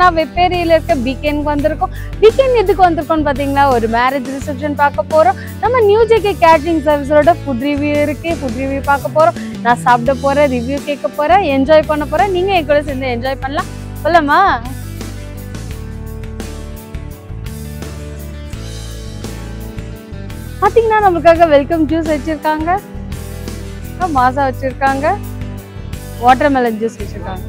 na repair weekend weekend marriage reception New JK Catering Service food review enjoy welcome juice vechirukanga masa vechirukanga watermelon juice vechirukanga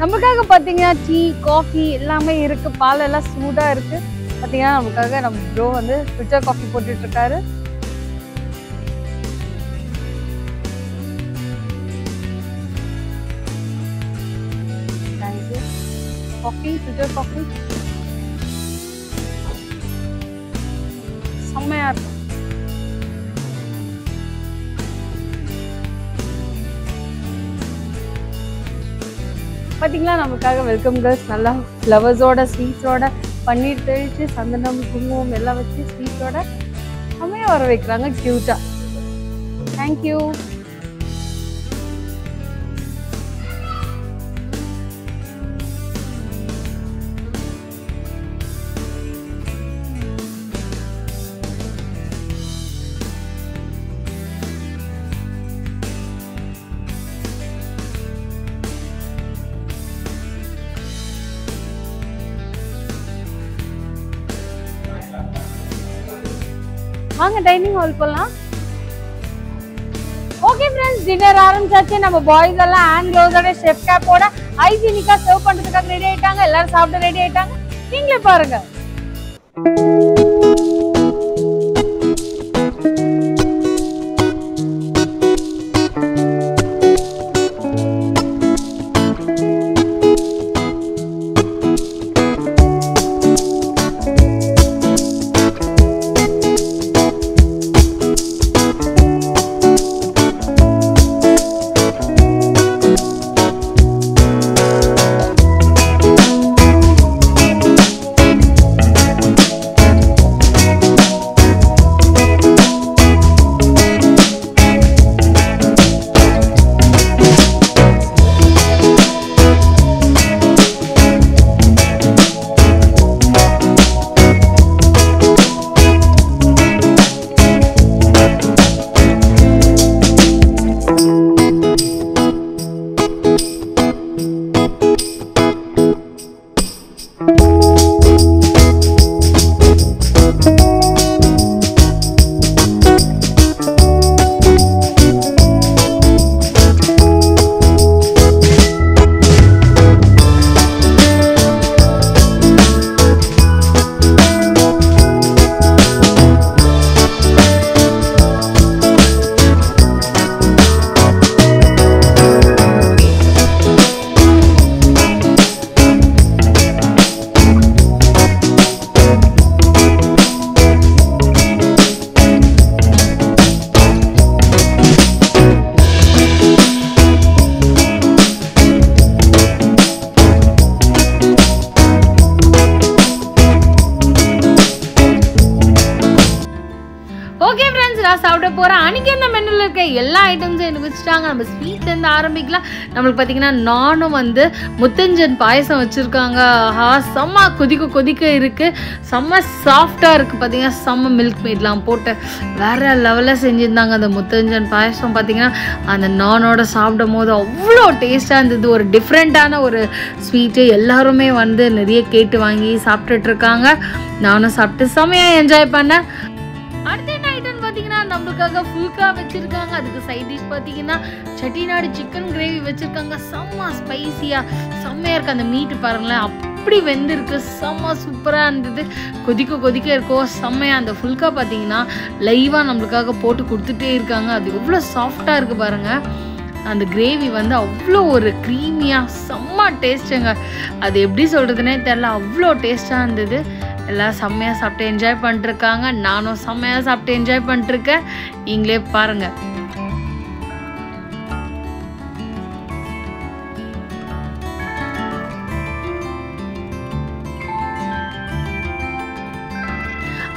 namukaga pathina tea coffee ellame irukku paal ella sooda irukku pathina namukaga nam bro vandu filter coffee potitirukkaru coffee, filter coffee. Somewhere. Pathingla, namakkaga welcome girls. Nalla flowers order, sweets order, paneer therichu, sandanam kumum ella vechi sweets order. Somewhere vara vekranga cute. Thank you. Dining hall okay friends, dinner aarambichachu nama boys alla hand gloves oda chef cap oda hygienic ah serve pandradhukku ready aitaanga ellarum saapta ready aitaanga neengle paarenga ஸ்வீட்ல இருந்து ஆரம்பிக்கலாம். நமக்கு பாத்தீங்கன்னா நானும் வந்து முத்தஞ்சன் பாயசம் வச்சிருக்காங்க. ஆஹா செம்ம கொதிக்க கொதிக்க இருக்கு. செம்ம சாஃப்ட்டா இருக்கு. பாத்தீங்கன்னா செம்ம மில்க் மேட்லாம் போட்டு வேற லெவல்ல செஞ்சிருந்தாங்க அந்த முத்தஞ்சன் பாயசம். பாத்தீங்கன்னா அந்த நானோட சாப்பிடும்போது அவ்வளோ டேஸ்டா இருந்தது. ஒரு டிஃபரெண்டான ஒரு ஸ்வீட். எல்லாருமே வந்து நிறைய கேட்டு வாங்கி சாப்பிட்டுட்டு இருக்காங்க. நானும் சாப்பிட்டு செம்மையா என்ஜாய் பண்ணேன். Fulka vechirukanga adukku side dish pathina chettinad chicken gravy vechirukanga samma spicy ah sammeya irukku and meat parangala appadi vendirukku samma super ah irundhudu kodikku kodikku irukko sammeya and fulka pathina live ah nammukkaga potu kudutte irukanga adu evlo soft ah irukku parunga and the gravy vandu avlo oru creamy ah samma taste enga adu eppadi solradhune therla avlo taste ah irundhudu எல்லா சமையா சாப்பிட்டு enjoy பண்ணிட்டு இருக்காங்க. நானும் சமையா சாப்பிட்டு enjoy பண்ணிட்டு இருக்கேன். நீங்களே பாருங்க.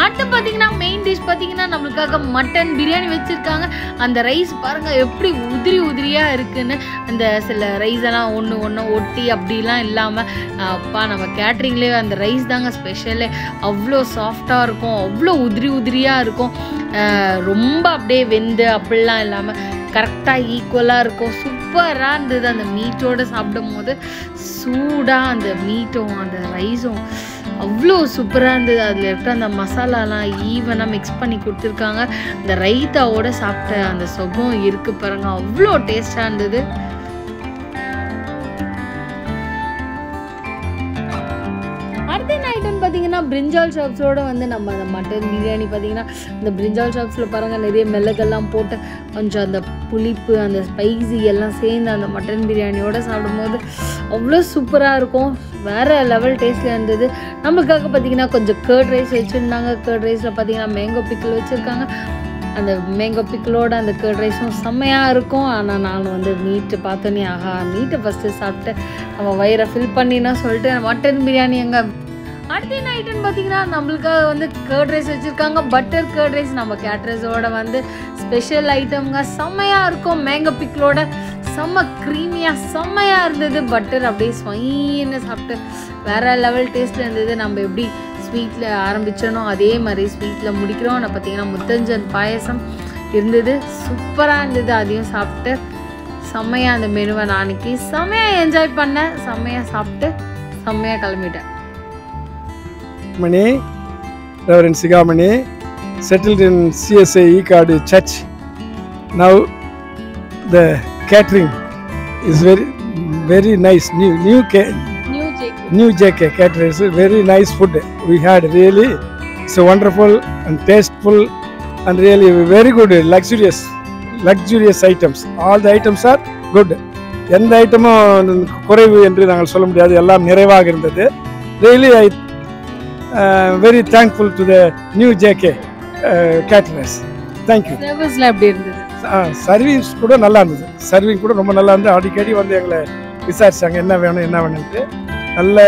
அடுத்த பாத்தீங்கன்னா மெயின் டிஷ் பாத்தீங்கன்னா நமக்காக மட்டன் பிரியாணி வெச்சிருக்காங்க. அந்த ரைஸ் பாருங்க எப்படி உதிரி உதிரியா இருக்குன்னு. அந்த சில ரைஸ் எல்லாம் ஒண்ணு ஒண்ணு ஒட்டி அப்படிலாம் இல்லாம அப்பா நம்ம கேட்டரிங்லயே அந்த ரைஸ் தாங்க ஸ்பெஷல். அவ்வளோ சாஃப்டா இருக்கும், அவ்வளோ உதிரி உதிரியா இருக்கும், ரொம்ப அப்படியே வெந்து அப்படிலாம் இல்லாம கரெக்டா ஈக்குவலா இருக்கும். சூப்பராக இருந்தது. அந்த மீட்டோட சாப்பிடும் போது சூடாக அந்த மீட்டும் அந்த ரைஸும் அவ்வளோ சூப்பராக இருந்தது. அதில் இருக்கிற அந்த மசாலாலாம் ஈவனாக மிக்ஸ் பண்ணி கொடுத்துருக்காங்க. அந்த ரைத்தாவோட சாப்பிட்ட அந்த சுகம் இருக்குது பாருங்க, அவ்வளோ டேஸ்டாக இருந்தது. பார்த்தீங்கன்னா பிரிஞ்சால் ஷாப்ஸோடு வந்து நம்ம அந்த மட்டன் பிரியாணி பார்த்தீங்கன்னா இந்த பிரிஞ்சால் ஷாப்ஸில் பாருங்கள் நிறைய மிளகெல்லாம் போட்டு கொஞ்சம் அந்த புளிப்பு அந்த ஸ்பைசி எல்லாம் சேர்ந்து அந்த மட்டன் பிரியாணியோடு சாப்பிடும்போது அவ்வளோ சூப்பராக இருக்கும். வேறு லெவல் டேஸ்ட்டில் இருந்தது. நம்மளுக்காக பார்த்தீங்கன்னா கொஞ்சம் கர்ட் ரைஸ் வச்சுருந்தாங்க. கர்ட் ரைஸில் பார்த்தீங்கன்னா மேங்கோ பிக்கிள் வச்சுருக்காங்க. அந்த மேங்கோ பிக்கிளோட அந்த கர்ட் ரைஸும் செம்மையாக இருக்கும். ஆனால் நானும் வந்து மீட்டு பார்த்தோன்னே ஆஹா மீட்டை ஃபஸ்ட்டு சாப்பிட்டு நம்ம வயிறை ஃபில் பண்ணினா சொல்லிட்டு மட்டன் பிரியாணி எங்கே. அடுத்த என்ன ஐட்டம்னு பார்த்தீங்கன்னா நம்மளுக்காக வந்து கர்ட் ரைஸ் வச்சுருக்காங்க. பட்டர் கர்ட் ரைஸ் நம்ம கேட்ரஸோட வந்து ஸ்பெஷல் ஐட்டம்ங்க. செம்மையாக இருக்கும். மேங்கோ பிக்லோட செம்ம க்ரீமியாக செம்மையாக இருந்தது. பட்டர் அப்படியே ஸ்வைன்னு சாப்பிட்டு வேறு லெவல் டேஸ்ட்டில் இருந்தது. நம்ம எப்படி ஸ்வீட்டில் ஆரம்பித்தோனோ அதே மாதிரி ஸ்வீட்டில் முடிக்கிறோம். நான் பார்த்தீங்கன்னா முத்தஞ்சன் பாயசம் இருந்தது, சூப்பராக இருந்தது. அதையும் சாப்பிட்டு செம்மையாக அந்த மெனுவை நான் அன்றைக்கி செம்மையாக என்ஜாய் பண்ணேன். செம்மையாக சாப்பிட்டு செம்மையாக கிளம்பிட்டேன். Mani, Reverend Sigamani, settled in CSA Ekad Church. Now the catering is very nice. New JK catering is very nice food. We had really so wonderful and tasteful and really very good luxurious items. All the items are good. எந்த ஐட்டமும் குறைவு என்று நாங்கள் சொல்ல முடியாது. எல்லாம் நிறைவாக இருந்தது. Really very thankful to the New JK caterers. Thank you. Service la apdi irundhudu, service kuda nalla irundhudu, serving kuda romba nalla irundhudu. Adikadi vandu engala visarichanga enna venum nu nalla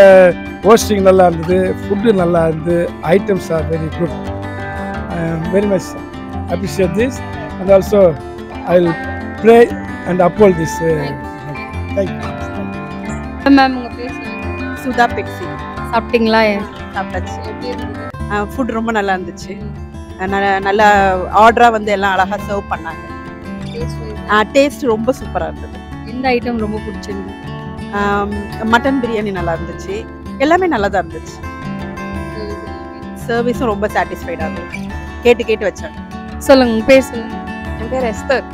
hosting nalla irundhudu, food nalla irundhudu, items are very good. I am very much appreciate this and also I will pray and uphold this. Thank you. Ma'am unga peru Sudha Pitsi. சாப்பிட்டீங்களா? சாப்பிட்டாச்சு. Food ரொம்ப நல்லா இருந்துச்சு. நல்லா ஆர்டராக வந்து எல்லாம் அழகாக serve பண்ணாங்க. டேஸ்ட் ரொம்ப சூப்பராக இருந்தது. இந்த ஐட்டம் ரொம்ப பிடிச்சிருந்தது. மட்டன் பிரியாணி நல்லா இருந்துச்சு. எல்லாமே நல்லா தான் இருந்துச்சு. சர்வீஸும் ரொம்ப சாட்டிஸ்ஃபைடாக இருந்துச்சு. கேட்டு வச்சாங்க. சொல்லுங்க, உங்கள் பேர் சொல்லுங்க. என் பேர் எஸ்தர்.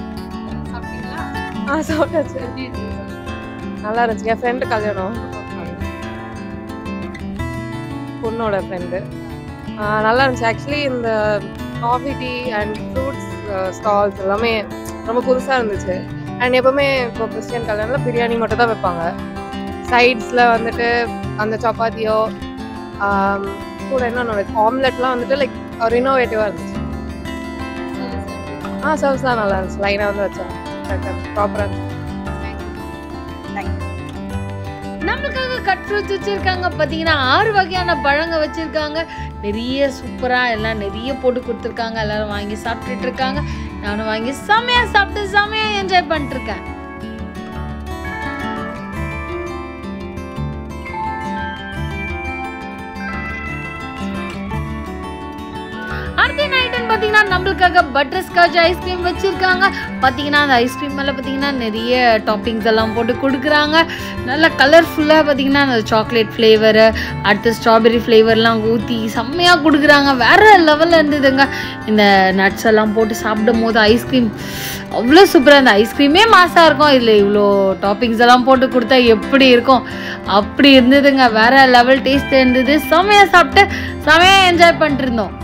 சாப்பிட்டீங்களா? சாப்பிட்டாச்சு. நல்லா இருந்துச்சு. என் ஃப்ரெண்டு கல்யாணம், பொண்ணோட ஃப்ரெண்டு. நல்லா இருந்துச்சு. ஆக்சுவலி இந்த coffee tea and fruits stalls எல்லாமே ரொம்ப புதுசாக இருந்துச்சு. அண்ட் எப்போவுமே இப்போ கிறிஸ்டியன் கல்யாணத்தில் பிரியாணி மட்டும் தான் வைப்பாங்க. சைட்ஸில் வந்துட்டு அந்த சப்பாத்தியோ கூட என்னென்ன ஆம்லெட்லாம் வந்துட்டு லைக் ரினோவேட்டிவாக இருந்துச்சு. சர்வ்ஸ்லாம் நல்லா இருந்துச்சு. லைனாக வந்து வச்சாங்க. ப்ராப்பராக இருந்துச்சு. நம்மளுக்காக கட் ஃப்ரூட்ஸ் வச்சுருக்காங்க. பார்த்தீங்கன்னா 6 வகையான பழங்க வச்சுருக்காங்க. நிறைய சூப்பராக எல்லாம் நிறைய போட்டு கொடுத்துருக்காங்க. எல்லோரும் வாங்கி சாப்பிட்டுட்டு இருக்காங்க. நானும் வாங்கி செம்மையாக சாப்பிட்டு செம்மையாக என்ஜாய் பண்ணிட்டுருக்கேன். பார்த்தீங்கன்னா நம்மளுக்காக பட்டர்ஸ்காட்ச் ஐஸ்கிரீம் வச்சுருக்காங்க. பார்த்தீங்கன்னா அந்த ஐஸ்கிரீம் மேலே பார்த்தீங்கன்னா நிறைய டாப்பிங்ஸ் எல்லாம் போட்டு கொடுக்குறாங்க. நல்லா கலர்ஃபுல்லாக பார்த்தீங்கன்னா அந்த சாக்லேட் ஃப்ளேவரு அடுத்து ஸ்ட்ராபெரி ஃப்ளேவர்லாம் ஊற்றி செம்மையாக கொடுக்குறாங்க. வேறு லெவலில் இருந்ததுங்க. இந்த நட்ஸ் எல்லாம் போட்டு சாப்பிடும் போது ஐஸ்கிரீம் அவ்வளோ சூப்பராக. அந்த ஐஸ்கிரீமே மாசாக இருக்கும். இதில் இவ்வளோ டாப்பிங்ஸ் எல்லாம் போட்டு கொடுத்தா எப்படி இருக்கும், அப்படி இருந்ததுங்க. வேறு லெவல் டேஸ்ட் இருந்தது. செம்மையாக சாப்பிட்டு செம்மையாக என்ஜாய் பண்ணிட்டுருந்தோம்.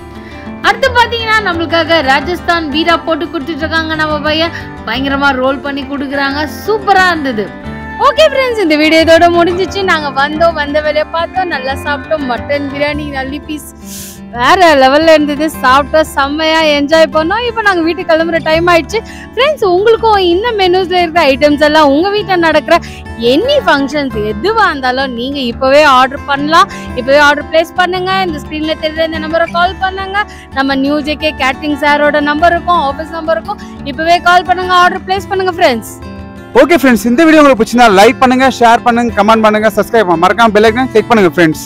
அடுத்து பார்த்தீங்கன்னா நம்மளுக்காக ராஜஸ்தான் பீடா போட்டு கொடுத்துட்ருக்காங்க. நம்ம பையன் பயங்கரமாக ரோல் பண்ணி கொடுக்குறாங்க. சூப்பராக இருந்தது. ஓகே ஃப்ரெண்ட்ஸ், இந்த வீடியோ இதோட முடிஞ்சிச்சு. நாங்கள் வந்தோம், வந்த வேலையை பார்த்தோம், நல்லா சாப்பிட்டோம். மட்டன் பிரியாணி நல்லி piece Where level end this after samaya enjoy panna. Ipo nang veetu kalamra time aichu. Friends, ungalku inna menus la irukra items alla unga veetla nadakra any functions edhuva andalo neenga ipove order pannalam. Ipove order place pannunga. In the screen la theriyra indha number call pannunga. Nama New JK Catering sir oda number irukum, office number irukum. Ipove call pannunga, order place pannunga friends. Okay friends, in the video like pannunga, share pannunga, comment pannunga, subscribe marakama bell icon click pannunga friends.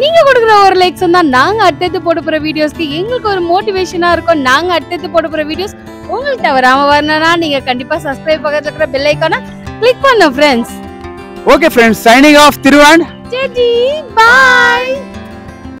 நீங்க கொடுக்குற ஒரு like சொன்னா நாங்க அடுத்து போடுற வீடியோஸ்க்கு எங்களுக்கு ஒரு மோட்டிவேஷனா இருக்கும். நாங்க அடுத்து போடுற வீடியோஸ் உங்களுக்கு தவறாம வரணும்னா நீங்க கண்டிப்பா சப்ஸ்கிரைப் பக்கத்துல இருக்கிற பெல் ஐகானை கிளிக் பண்ணுங்க friends. Okay friends, signing off Thiruvan. ஜெஜி பை.